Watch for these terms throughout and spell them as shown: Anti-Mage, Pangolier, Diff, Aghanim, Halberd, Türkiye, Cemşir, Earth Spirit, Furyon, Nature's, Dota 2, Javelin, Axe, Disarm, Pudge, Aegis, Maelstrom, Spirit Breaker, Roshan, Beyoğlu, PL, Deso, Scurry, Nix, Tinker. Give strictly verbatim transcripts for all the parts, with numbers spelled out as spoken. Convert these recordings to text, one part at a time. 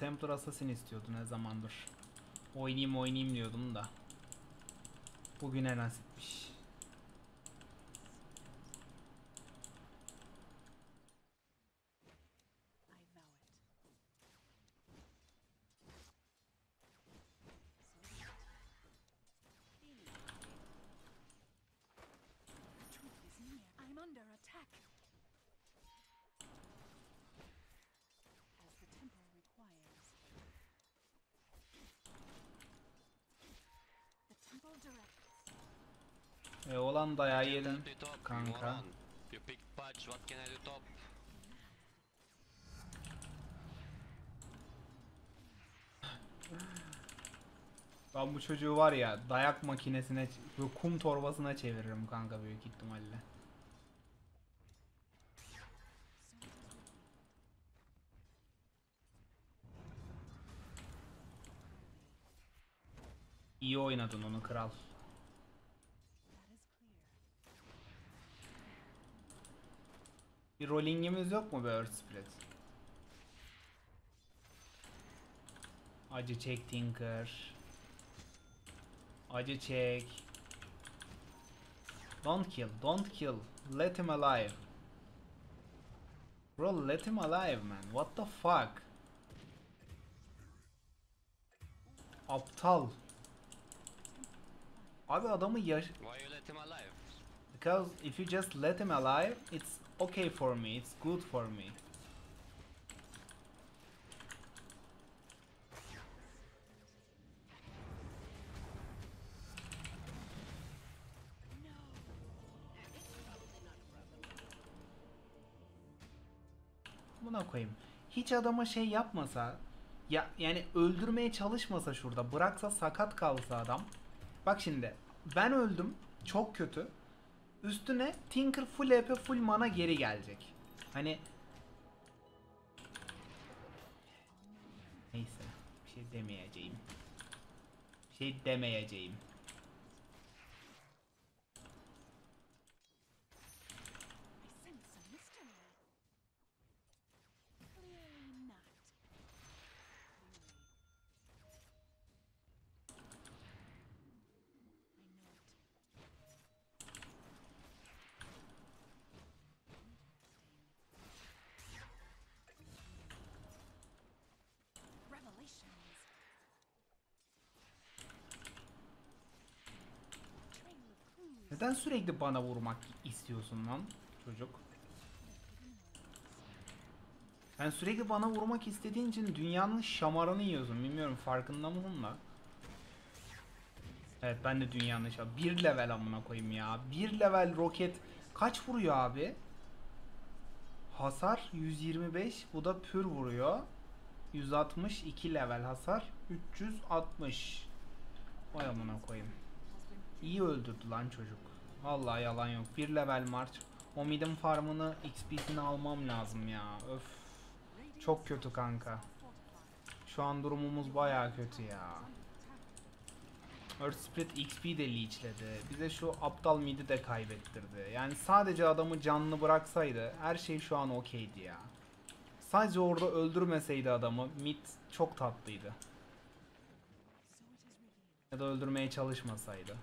Templar Assassin istiyordu ne zamandır. Oynayayım oynayayım diyordum da. Bugüne nasipmiş. E olan dayağı yedin kanka. Ben bu çocuğu var ya dayak makinesine, kum torbasına çeviririm kanka büyük ihtimalle. İyi oynadın onu kral. Bir rollingimiz yok mu be Earth Spirit? Acı çek Tinker. Acı çek. Don't kill, don't kill. Let him alive. Bro, let him alive man. What the fuck? Aptal. Abi adamı yaş... Why you let him alive? Because if you just let him alive, it's okay for me, it's good for me. Buna koyayım. Hiç adama şey yapmasa, ya yani öldürmeye çalışmasa şurada, bıraksa sakat kalsa adam. Bak şimdi, ben öldüm, çok kötü. Üstüne Tinker full H P full mana geri gelecek. Hani neyse, bir şey demeyeceğim. Bir şey demeyeceğim. Neden sürekli bana vurmak istiyorsun lan çocuk? Sen sürekli bana vurmak istediğin için dünyanın şamarını yiyorsun. Bilmiyorum farkında mısın da? Evet ben de dünyanın şamarını. Bir level amına koyayım ya. Bir level roket kaç vuruyor abi? Hasar yüz yirmi beş. Bu da pür vuruyor. yüz altmış. iki level hasar. üç yüz altmış. Vay amına koyayım. İyi öldürdü lan çocuk. Vallahi yalan yok. Bir level march. O mid'in farmını X P'sini almam lazım ya. Öf. Çok kötü kanka. Şu an durumumuz bayağı kötü ya. Earth Spirit X P de leechledi. Bize şu aptal mid'i de kaybettirdi. Yani sadece adamı canlı bıraksaydı her şey şu an okeydi ya. Sadece orada öldürmeseydi adamı mid çok tatlıydı. Ya da öldürmeye çalışmasaydı.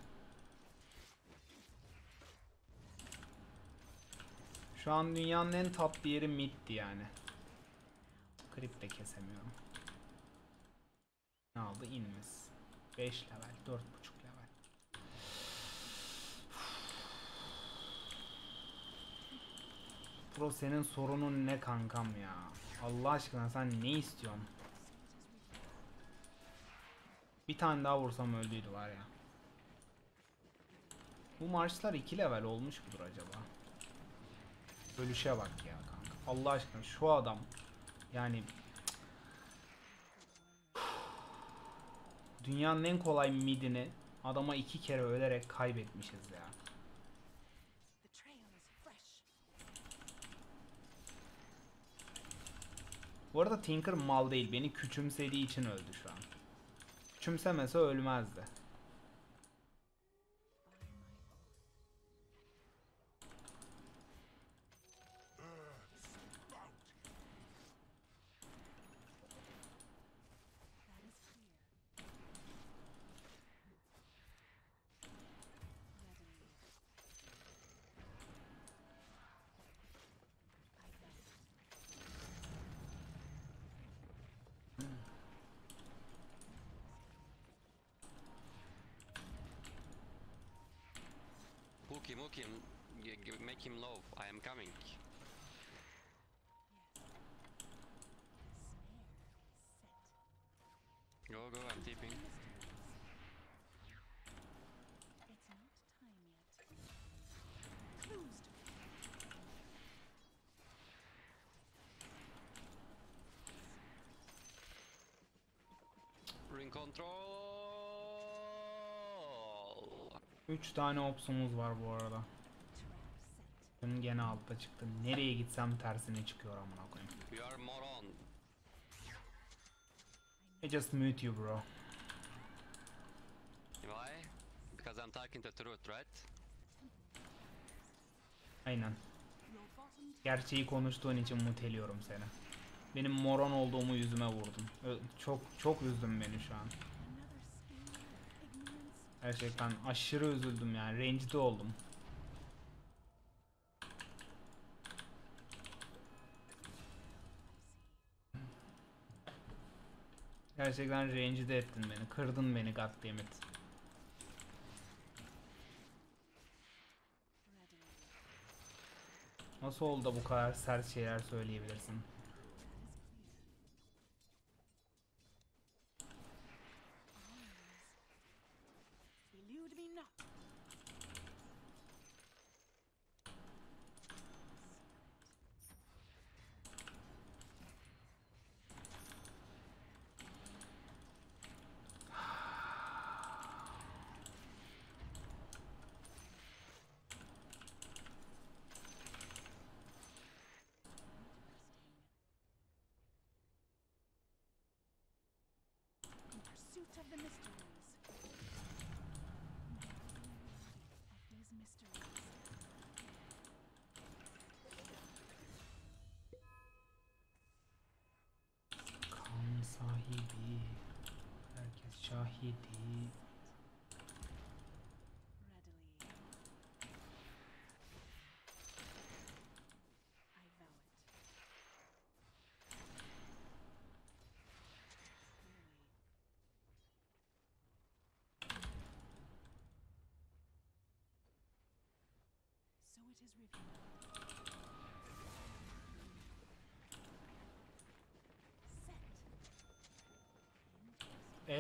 Şu an dünyanın en tatlı yeri mid'ti yani. Creep de kesemiyorum. Ne aldı? İnmez. beş level, dört buçuk level. Pro senin sorunun ne kankam ya? Allah aşkına sen ne istiyorsun? Bir tane daha vursam öldüydü var ya. Bu marşlar iki level olmuş mudur acaba? Ölüşe bak ya kanka. Allah aşkına şu adam yani dünyanın en kolay midini adama iki kere ölerek kaybetmişiz ya. Bu arada Tinker mal değil. Beni küçümsediği için öldü şu an. Küçümsemese ölmezdi. him, hook him, g g make him low. I am coming. Go, go, I'm tipping. It's not time yet. Closed. Ring control. Üç tane opsumuz var bu arada. Benim gene altta çıktı. Nereye gitsem tersine çıkıyor amına koyayım. You are moron. I just mute you, bro. Why? Because I'm talking the truth, right? Aynen. Gerçeği konuştuğun için muteliyorum seni. Benim moron olduğumu yüzüme vurdum. Çok çok üzdün beni şu an. Gerçekten aşırı üzüldüm yani. Rencide oldum. Gerçekten rencide ettin beni. Kırdın beni goddammit. Nasıl oldu da bu kadar sert şeyler söyleyebilirsin?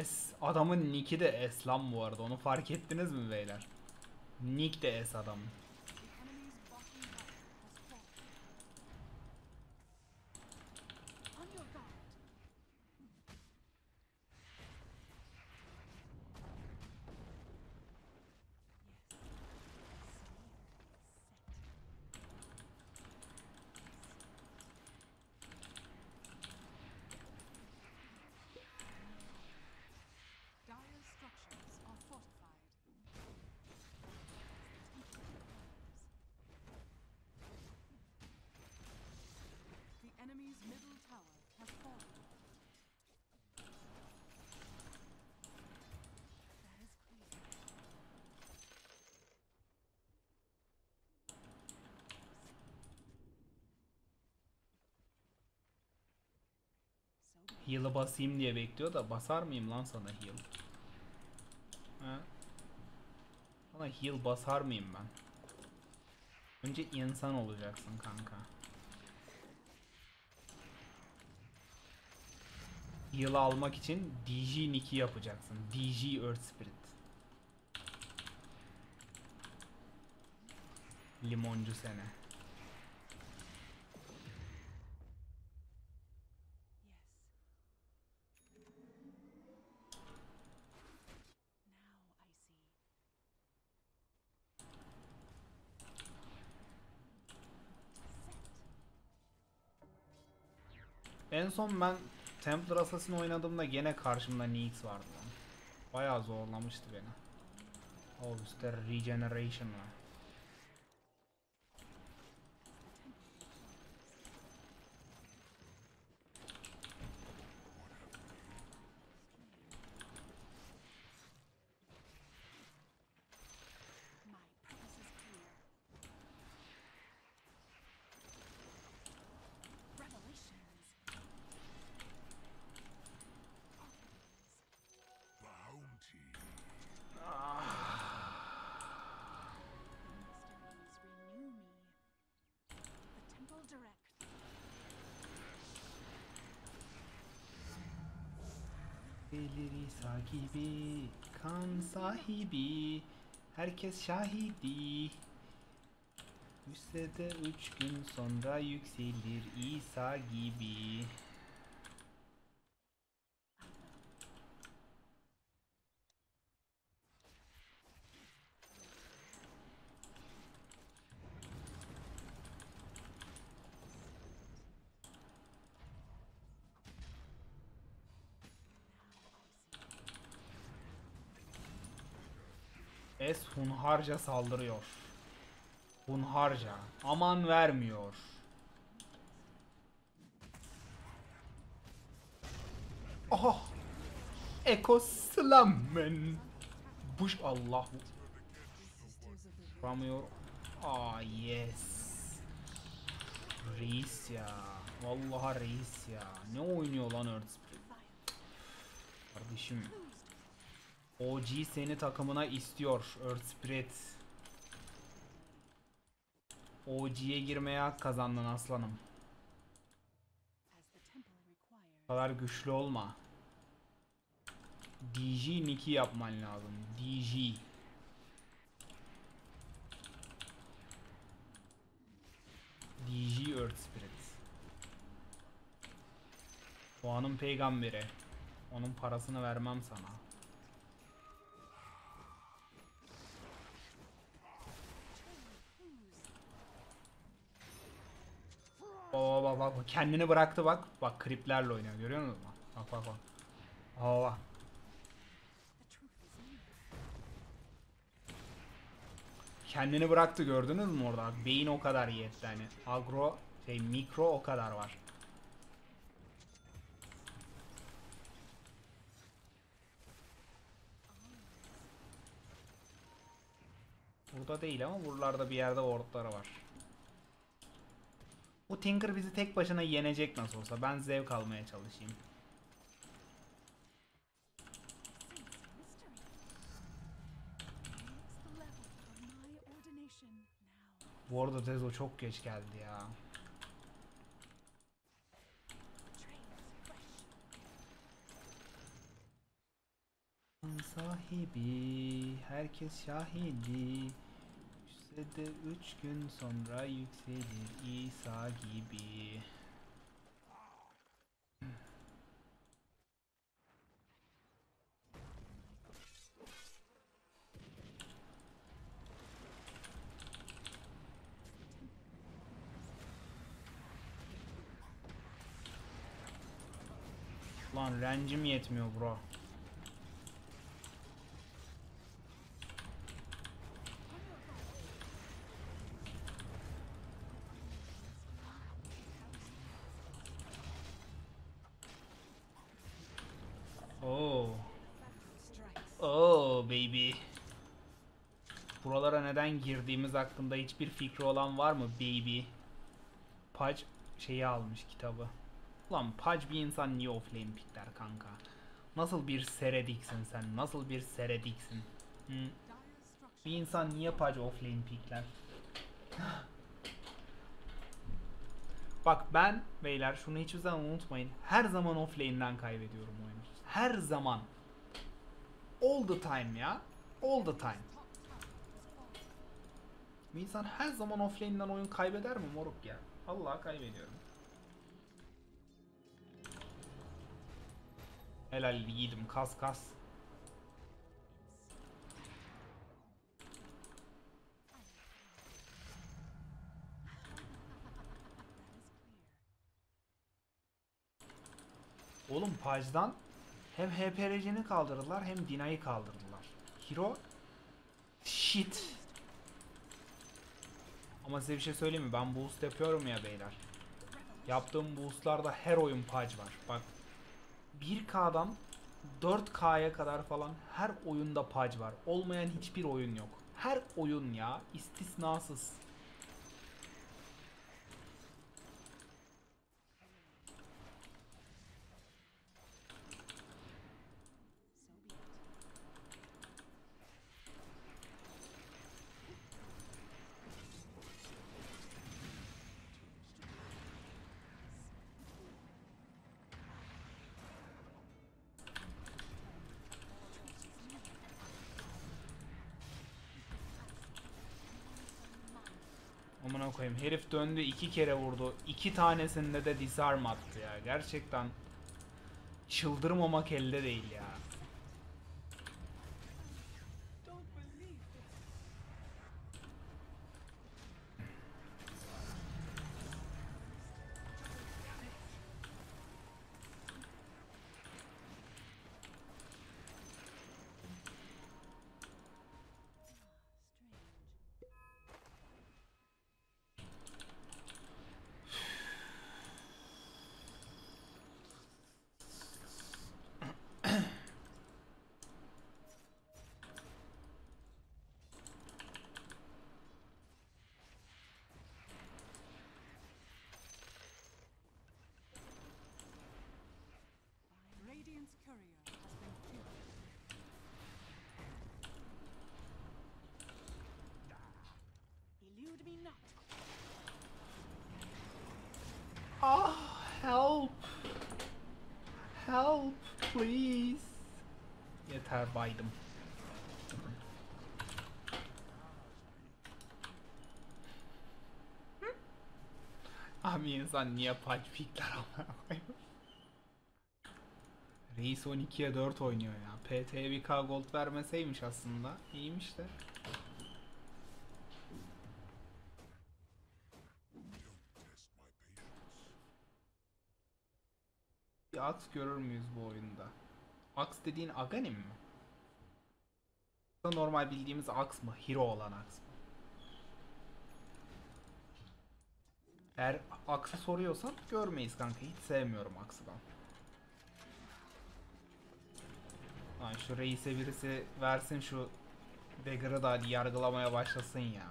S adamın nick'i de S lan bu arada, onu fark ettiniz mi beyler? Nick de S adamın. Heal'ı basayım diye bekliyor da basar mıyım lan sana heal? He? Sana heal basar mıyım ben? Önce insan olacaksın kanka. Heal'ı almak için D J nick'i yapacaksın. D J Earth Spirit. Limoncu sene. En son ben Templar Assassin oynadığımda gene karşımda Nix vardı. Bayağı zorlamıştı beni. Oh, işte regeneration var. Kahveleri sahibi, kan sahibi, herkes şahidi. Müsede üç gün sonra yükselir İsa gibi. Es hunharca saldırıyor. Hunharca. Aman vermiyor. Oh! Ekoslamen. Buş Allah. Vuramıyor. Ah yes. Reis ya. Vallahi reis ya. Ne oynuyor lan Earth Spirit? Kardeşim. O G seni takımına istiyor Earth Spirit. O G'ye girmeye hak kazandın aslanım. Bu kadar güçlü olma. D J Nick'i yapman lazım. D J. D J Earth Spirit. Doğanın peygamberi. Onun parasını vermem sana. Baba bak bak bak, kendini bıraktı bak. Bak kriplerle oynuyor, görüyor musun? Bak bak bak. Aa bak. Kendini bıraktı, gördünüz mü orada? Beyin o kadar yetti yani. Agro şey mikro o kadar var. Burada değil ama buralarda bir yerde wardları var. Bu Tinker bizi tek başına yenecek nasıl olsa. Ben zevk almaya çalışayım. Bu arada Deso çok geç geldi ya. Sahibi, herkes şahidi. De üç gün sonra yükselir İsa gibi. Lan rencim yetmiyor bro. Neden girdiğimiz hakkında hiçbir fikri olan var mı baby? Pudge şeyi almış, kitabı. Ulan Pudge bir insan niye offlane pikler kanka? Nasıl bir serediksin sen? Nasıl bir serediksin? Hı? Bir insan niye Pudge offlane pikler? Bak ben beyler şunu hiçbir zaman unutmayın. Her zaman offlane'den kaybediyorum oyunu. Her zaman. All the time ya. All the time. Bir insan her zaman offlane'den oyun kaybeder mi moruk ya? Vallahi kaybediyorum. Helal yiğidim, kas kas. Oğlum Paj'dan hem H P R'cini kaldırdılar hem Dina'yı kaldırdılar. Hero shit. Ama size bir şey söyleyeyim mi? Ben boost yapıyorum ya beyler. Yaptığım boostlarda her oyun Pudge var. Bak bir K'dan dört K'ya kadar falan her oyunda Pudge var. Olmayan hiçbir oyun yok. Her oyun ya. İstisnasız. amına koyayım. Herif döndü iki kere vurdu. İki tanesinde de disarm attı ya. Gerçekten çıldırmamak elde değil ya. Baydım. Abi insan niye patch pickler almaya Reis on ikiye dört oynuyor ya. P T'ye bir K gold vermeseymiş aslında. İyiymiş de. Bir at görür müyüz bu oyunda? Axe dediğin Aghanim mi? Normal bildiğimiz Axe mı? Hero olan Axe mı? Eğer Axe'ı soruyorsan görmeyiz kanka. Hiç sevmiyorum Axe'ı ben. Lan şu reise birisi versin şu dagger'ı da hadi yargılamaya başlasın ya.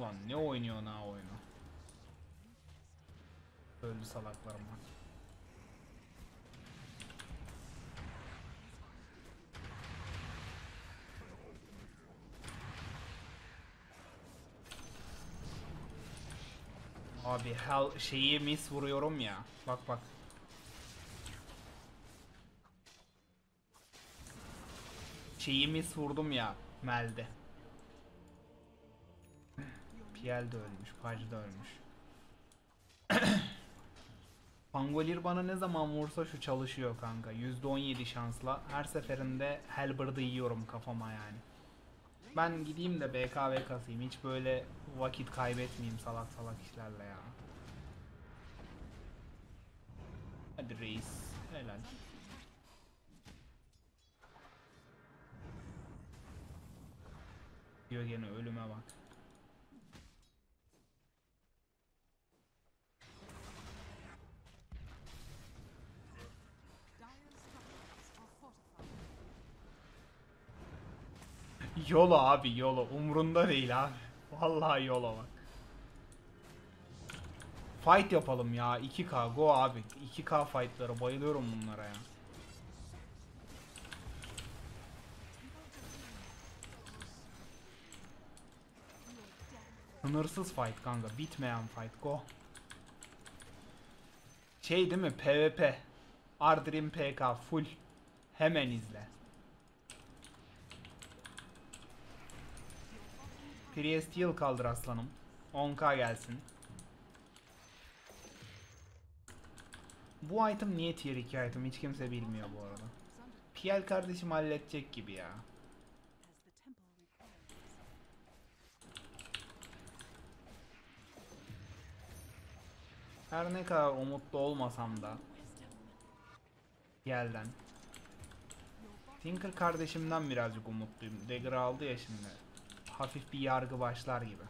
Lan ne oynuyor na oyunu? Öldü salaklarım lan. Abi hell şeyi mis vuruyorum ya. Bak bak. Şeyi mis vurdum ya Mel'de. P L de ölmüş, Pudge de ölmüş. Pangolier bana ne zaman vursa şu çalışıyor kanka. yüzde on yedi şansla. Her seferinde Halberd'ı yiyorum kafama yani. Ben gideyim de B K V kasayım. Hiç böyle vakit kaybetmeyeyim salak salak işlerle ya. Hadi reis. Helal. Diyor gene ölüme bak. Yola abi yola. Umrunda değil abi. Vallahi yola bak. Fight yapalım ya. iki K go abi. iki K fightlara bayılıyorum bunlara ya. Sınırsız fight kanka. Bitmeyen fight go. Şey değil mi? P V P. Ardrim P K full. Hemen izle. Priesteel kaldır aslanım. on K gelsin. Bu item niye tier iki item? Hiç kimse bilmiyor bu arada. P L kardeşim halledecek gibi ya. Her ne kadar umutlu olmasam da P L'den. Tinker kardeşimden birazcık umutluyum. Dagger aldı ya şimdi. Hafif bir yargı başlar gibi.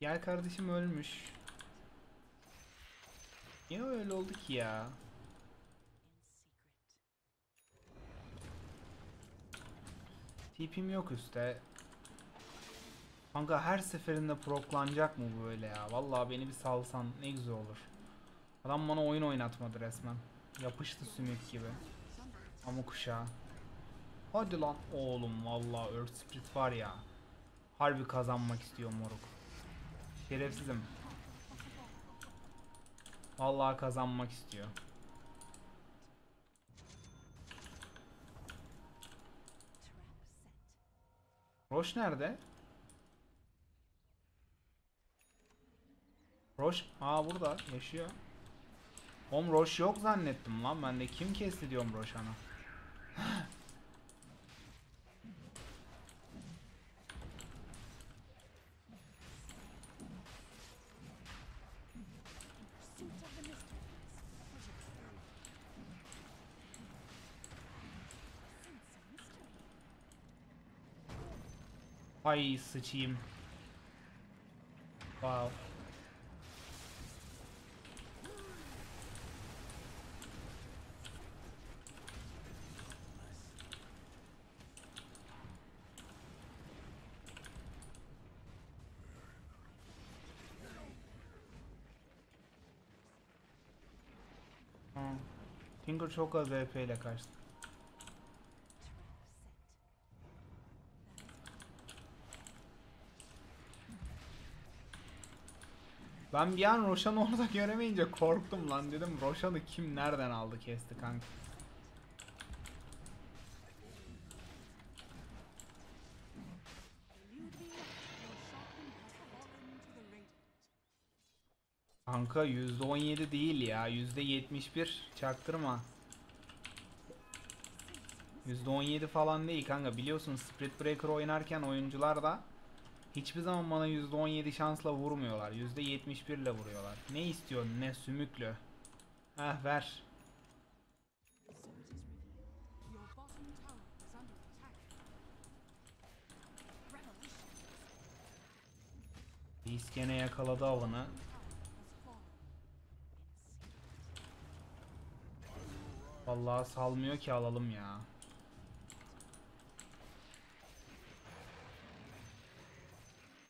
Gel kardeşim ölmüş. Niye öyle oldu ki ya? T P'm yok üstte. Kanka her seferinde proklanacak mı böyle ya? Vallahi beni bir salsan ne güzel olur. Adam bana oyun oynatmadı resmen. Yapıştı sümük gibi. Ama kuşağı. Hadi lan oğlum vallahi Earth Spirit var ya. Harbi kazanmak istiyor moruk. Şerefsizim. Vallahi kazanmak istiyor. Roş nerede? Roş, aa burada yaşıyor. Om Roş yok zannettim lan, ben de kim kesti diyorum Roşan'a. Ay sıçayım. Wow. Ha. Tinker çok az H P ile kaçtı. Ben bir an Roshan'ı orada göremeyince korktum lan, dedim Roshan'ı kim nereden aldı kesti kanka. Kanka yüzde on yedi değil ya, yüzde yetmiş bir çaktırma. yüzde on yedi falan değil kanka, biliyorsun Spirit Breaker oynarken oyuncular da hiçbir zaman bana yüzde on yedi şansla vurmuyorlar. yüzde yetmiş bir ile vuruyorlar. Ne istiyorsun ne sümüklü. Heh ver. Biz gene yakaladı avını. Vallahi salmıyor ki alalım ya.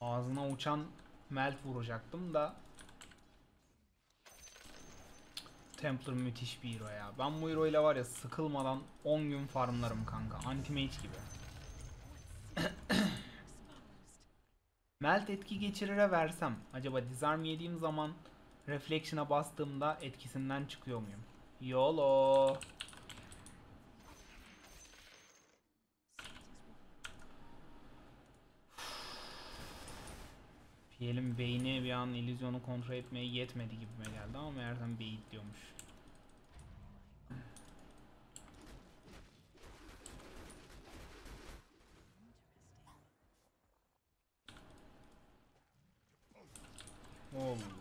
Ağzına uçan melt vuracaktım da. Templar müthiş bir hero ya. Ben bu hero ile var ya sıkılmadan on gün farmlarım kanka. Anti-Mage gibi. Melt etki geçirire versem acaba Disarm yediğim zaman Reflection'a bastığımda etkisinden çıkıyor muyum? YOLO. Diyelim beyni bir an illüzyonu kontrol etmeye yetmedi gibime geldi ama meğersem beyit diyormuş.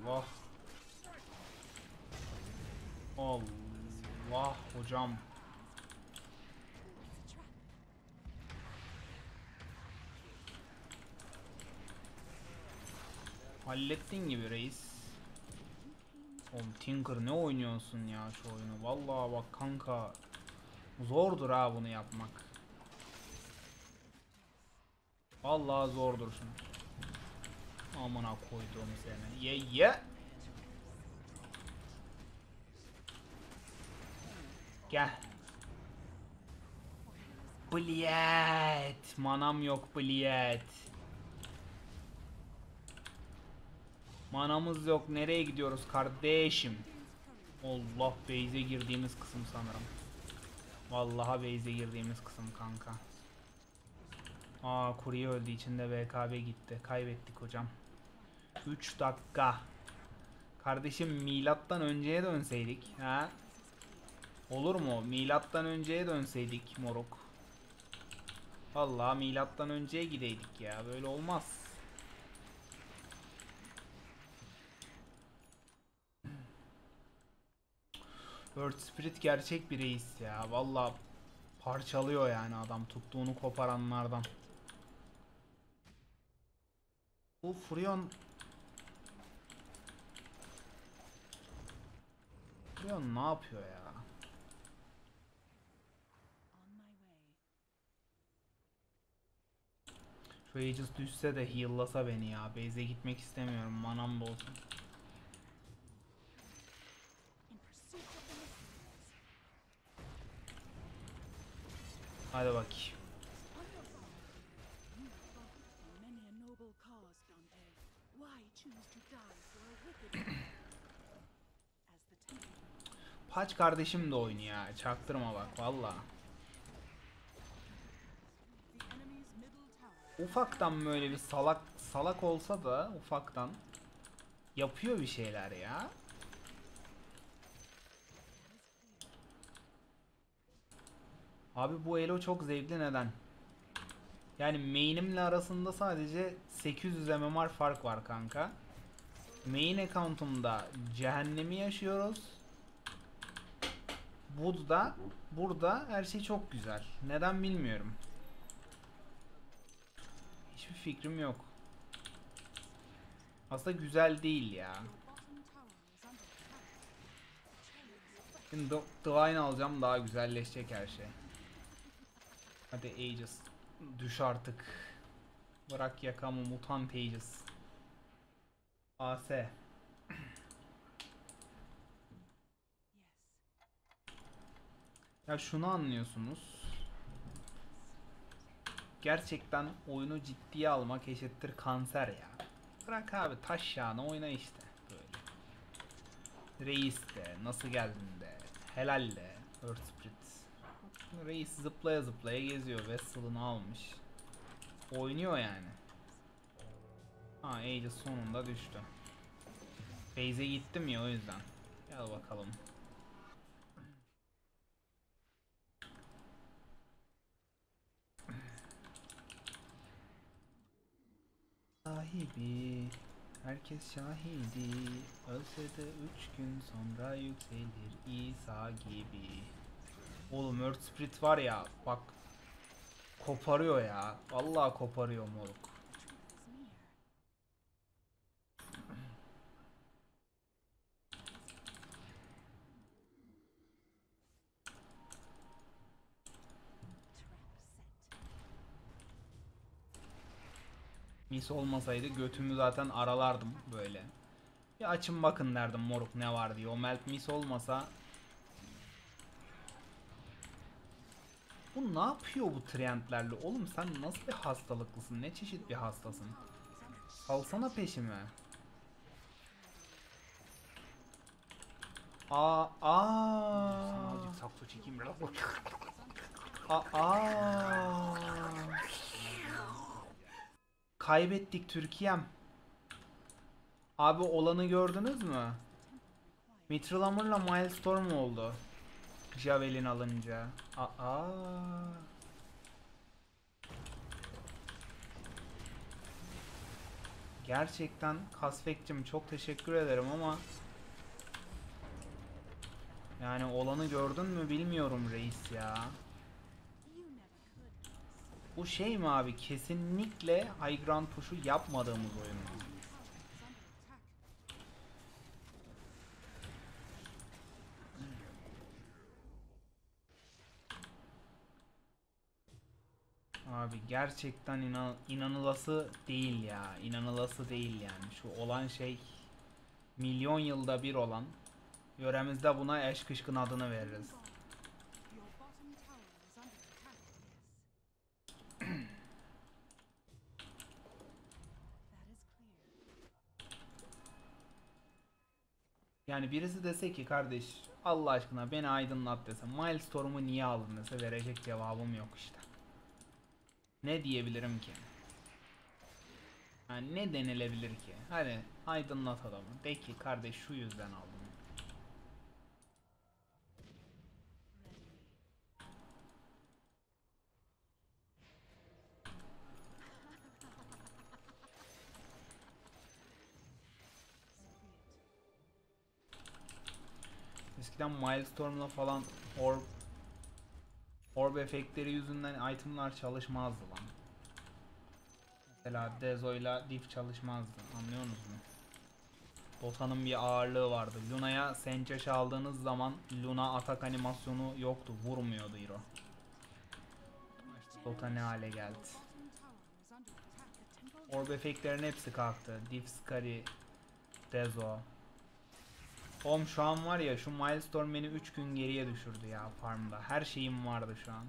Allah. Allah hocam. Hallettin gibi reis. Oğlum Tinker ne oynuyorsun ya şu oyunu. Vallahi bak kanka. Zordur ha bunu yapmak. Vallahi zordur şunu. Amına koyduğum seni. Ye ye. Gel. Bliyet. Manam yok bliyet. Manamız yok. Nereye gidiyoruz kardeşim? Allah, base'e girdiğimiz kısım sanırım. Vallahi base'e girdiğimiz kısım kanka. Aa, kurye öldü. İçinde B K B gitti. Kaybettik hocam. üç dakika. Kardeşim milattan önceye dönseydik. Ha? Olur mu? Milattan önceye dönseydik moruk. Vallahi milattan önceye gideydik ya. Böyle olmaz. Earth Spirit gerçek bir reis ya. Vallahi parçalıyor yani adam. Tuttuğunu koparanlardan. Bu Furyon... Furyon ne yapıyor ya? Şu Aegis düşse de heallasa beni ya. Base'e gitmek istemiyorum. Manam bolsun. Hadi bak. Paç kardeşim de oynuyor ya. Çaktırma bak valla. Ufaktan böyle bir salak salak olsa da ufaktan yapıyor bir şeyler ya. Abi bu elo çok zevkli neden? Yani main'imle arasında sadece sekiz yüz M M R fark var kanka. Main account'umda cehennemi yaşıyoruz. Bud'da, burada her şey çok güzel. Neden bilmiyorum. Hiçbir fikrim yok. Aslında güzel değil ya. Şimdi Divine alacağım, daha güzelleşecek her şey. Hadi Aegis. Düş artık. Bırak yakamı mutant Aegis. A S. Ya şunu anlıyorsunuz. Gerçekten oyunu ciddiye almak eşittir kanser ya. Bırak abi taş yağına oyna işte. Böyle. Reis de, nasıl geldin de, helal de, Earth Spirit. Reis zıplaya zıplaya geziyor. Vessel'ını almış. Oynuyor yani. Ha Aegis sonunda düştü. Base'e gittim ya o yüzden. Gel bakalım. Sahibi, herkes şahidi. Ölse de üç gün sonra yükselir İsa gibi. Oğlum Earth Spirit var ya bak koparıyor ya. Vallahi koparıyor moruk. Mis olmasaydı götümü zaten aralardım böyle. Bir açın bakın derdim moruk ne var diye. O melt mis olmasa. Bu ne yapıyor bu trendlerle? Oğlum sen nasıl bir hastalıklısın? Ne çeşit bir hastasın? Alsana peşime. Aa aa. Azıcık sakso çekeyim biraz. Aa aa. Kaybettik Türkiye'm. Abi olanı gördünüz mü? Mithril Armor'la Maelstrom oldu. Javelin alınca. Aa. Gerçekten Kasfek'cim çok teşekkür ederim ama yani olanı gördün mü bilmiyorum reis ya. Bu şey mi abi? Kesinlikle high ground push'u yapmadığımız oyun. Abi gerçekten inan inanılası değil ya. İnanılası değil yani. Şu olan şey milyon yılda bir olan. Yöremizde buna eş kışkın adını veririz. Yani birisi dese ki kardeş Allah aşkına beni aydınlat dese, Maelstrom'u niye aldın dese verecek cevabım yok işte. Ne diyebilirim ki? Yani ne denilebilir ki? Hani aydınlat adamı. De ki kardeş şu yüzden aldım. Eskiden Maelstorm'la falan orb orb efektleri yüzünden itemlar çalışmazdı lan. Mesela Deso'yla Diff çalışmazdı. Anlıyor musunuz? Dota'nın bir ağırlığı vardı. Luna'ya Senchesh'e aldığınız zaman Luna atak animasyonu yoktu. Vurmuyordu hero. Dota ne hale geldi. Orb efektlerin hepsi kalktı. Diff, Scurry, Deso. Oğlum şu an var ya şu Maelstrom beni üç gün geriye düşürdü ya farmda. Her şeyim vardı şu an.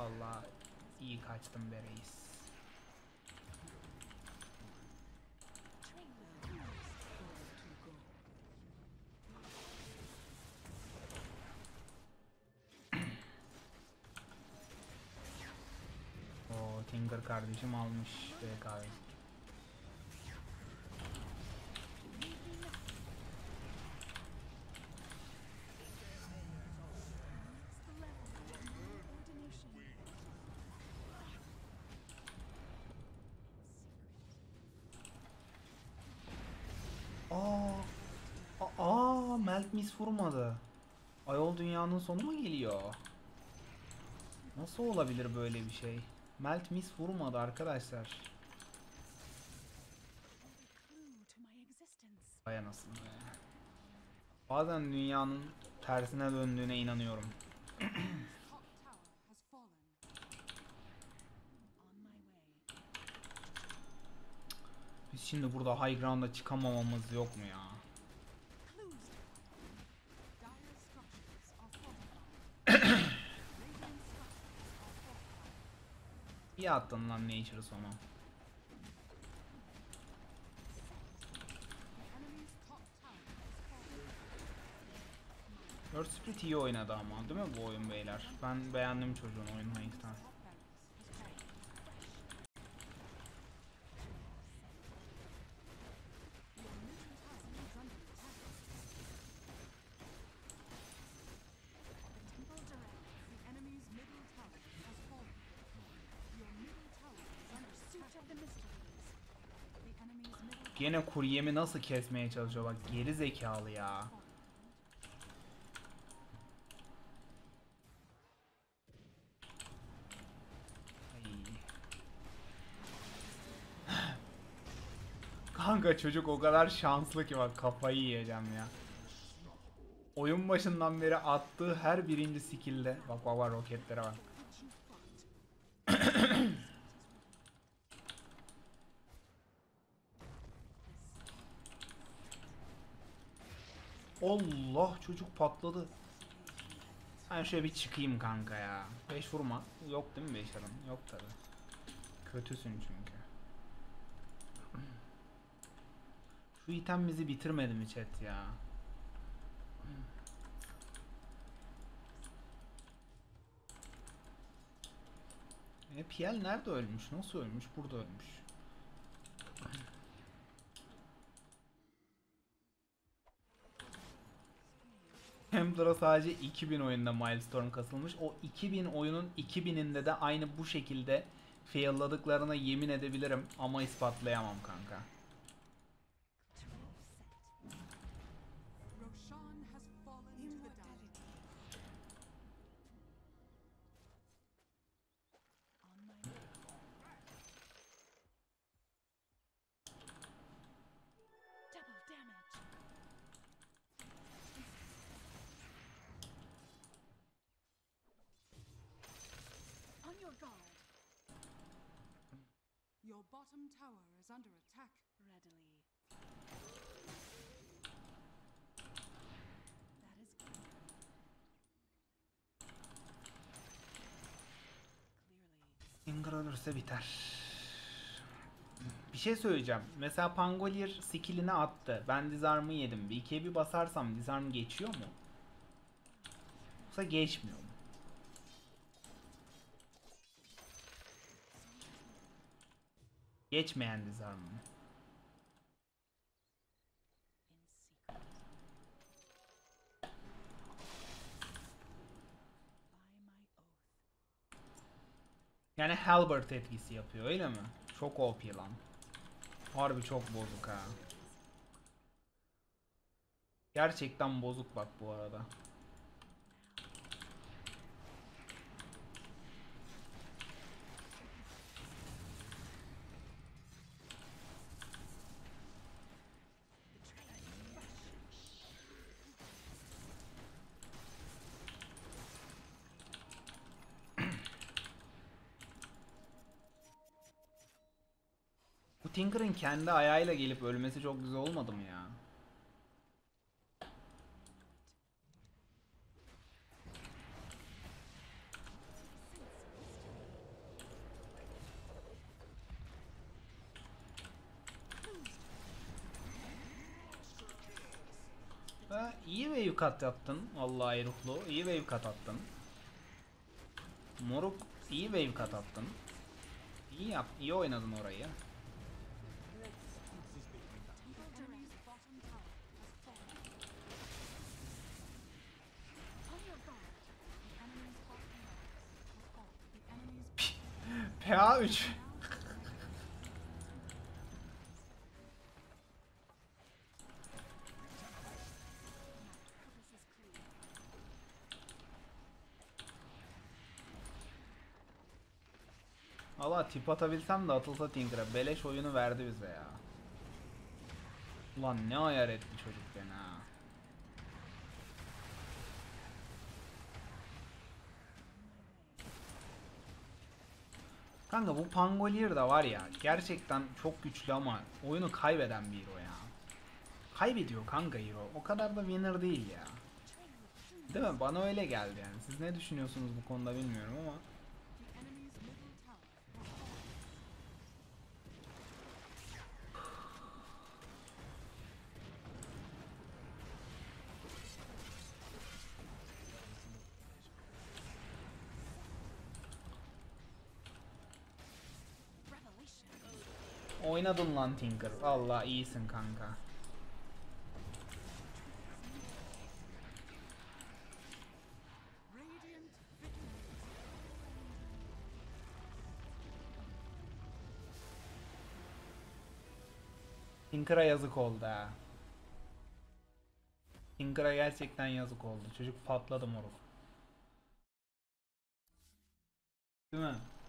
Allah iyi kaçtım be reis. O Tinker kardeşim almış B K V. Mis vurmadı. Ayol dünyanın sonu mu geliyor? Nasıl olabilir böyle bir şey? Melt mis vurmadı arkadaşlar. Dayanasın. Bazen dünyanın tersine döndüğüne inanıyorum. Biz şimdi burada high ground'a çıkamamamız yok mu ya? İyi attın lan Nature's onu. Earth Spirit iyi oynadı ama değil mi bu oyun beyler? Ben beğendim çocuğun oyununu ilk tane. Yine kuryemi nasıl kesmeye çalışıyor bak, geri zekalı ya. Kanka çocuk o kadar şanslı ki bak, kafayı yiyeceğim ya. Oyun başından beri attığı her birinci skill'de bak bak bak, roketlere bak. Allah çocuk patladı. Ben şöyle bir çıkayım kanka ya. beş vurma. Yok değil mi beş adam? Yok tabi. Kötüsün çünkü. Şu item bizi bitirmedi mi chat ya? E P L nerede ölmüş? Nasıl ölmüş? Burada ölmüş. Templar'a sadece iki bin oyunda Maelstrom kasılmış. O iki bin oyunun iki bininde de aynı bu şekilde fail'ladıklarına yemin edebilirim ama ispatlayamam kanka. Tinker ölürse biter. Bir şey söyleyeceğim. Mesela Pangolier skillini attı. Ben Disarm'ı yedim. B K B basarsam Disarm geçiyor mu? Yoksa geçmiyor mu? Geçmeyen Disarm mı? Yani Halberd etkisi yapıyor öyle mi? Çok O P lan. Harbi çok bozuk ha. Gerçekten bozuk bak bu arada. Tinker'ın kendi ayağıyla gelip ölmesi çok güzel olmadı mı ya? İyi wave cut yaptın. Vallahi ruhlu. İyi wave cut attın. Moruk, iyi wave cut attın. İyi yap, iyi oynadın orayı. P A üç. Valla tip atabilsem de atılsa Tinker'a, beleş oyunu verdi bize ya. Ulan ne ayar etti çocuk beni ha. Kanka bu Pangolier de var ya, gerçekten çok güçlü ama oyunu kaybeden bir hero ya. Kaybediyor kanka hero, o kadar da winner değil ya. Değil mi? Bana öyle geldi yani. Siz ne düşünüyorsunuz bu konuda bilmiyorum ama. Oynadın lan Tinker. Vallahi iyisin kanka. Tinker'a yazık oldu ha. Tinker'a gerçekten yazık oldu. Çocuk patladı moruk. Değil mi?